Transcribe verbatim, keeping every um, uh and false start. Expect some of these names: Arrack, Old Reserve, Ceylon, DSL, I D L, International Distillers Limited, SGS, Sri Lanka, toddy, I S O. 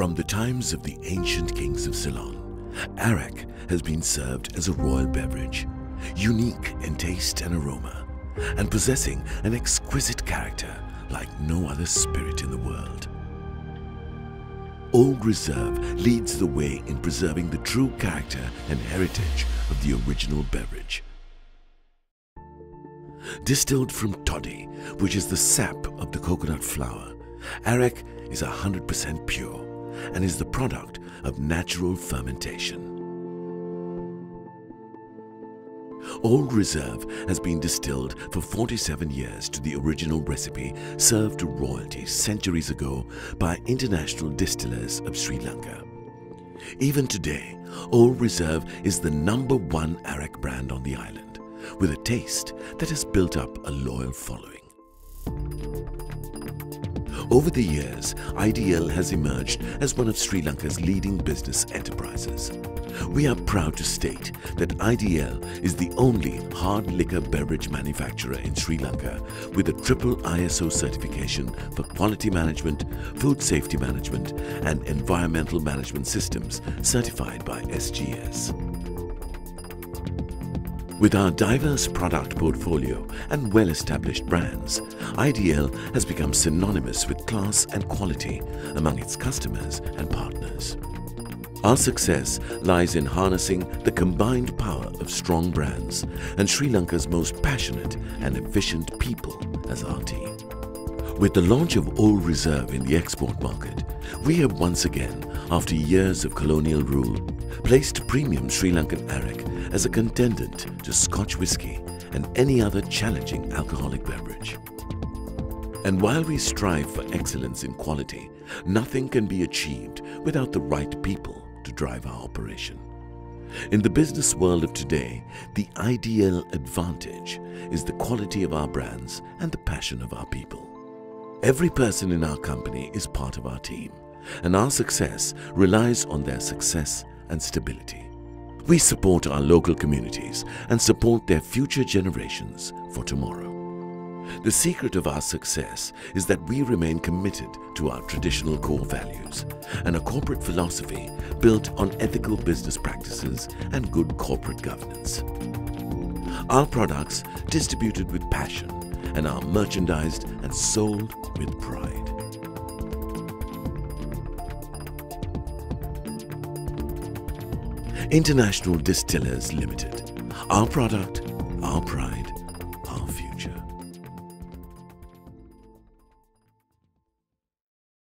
From the times of the ancient kings of Ceylon, Arrack has been served as a royal beverage, unique in taste and aroma, and possessing an exquisite character like no other spirit in the world. Old Reserve leads the way in preserving the true character and heritage of the original beverage. Distilled from toddy, which is the sap of the coconut flower, Arrack is one hundred percent pure and is the product of natural fermentation. Old Reserve has been distilled for forty-seven years to the original recipe served to royalty centuries ago by international distillers of Sri Lanka. Even today, Old Reserve is the number one Arrack brand on the island, with a taste that has built up a loyal following. Over the years, I D L has emerged as one of Sri Lanka's leading business enterprises. We are proud to state that I D L is the only hard liquor beverage manufacturer in Sri Lanka with a triple I S O certification for quality management, food safety management and environmental management systems certified by S G S. With our diverse product portfolio and well-established brands, I D L has become synonymous with class and quality among its customers and partners. Our success lies in harnessing the combined power of strong brands and Sri Lanka's most passionate and efficient people as our team. With the launch of Old Reserve in the export market, we have once again, after years of colonial rule, placed premium Sri Lankan Arrack as a contendant to Scotch whisky and any other challenging alcoholic beverage. And while we strive for excellence in quality, nothing can be achieved without the right people to drive our operation. In the business world of today, the ideal advantage is the quality of our brands and the passion of our people. Every person in our company is part of our team, and our success relies on their success and stability. We support our local communities and support their future generations for tomorrow. The secret of our success is that we remain committed to our traditional core values and a corporate philosophy built on ethical business practices and good corporate governance. Our products distributed with passion and are merchandised and sold with pride. International Distillers Limited. Our product, our pride.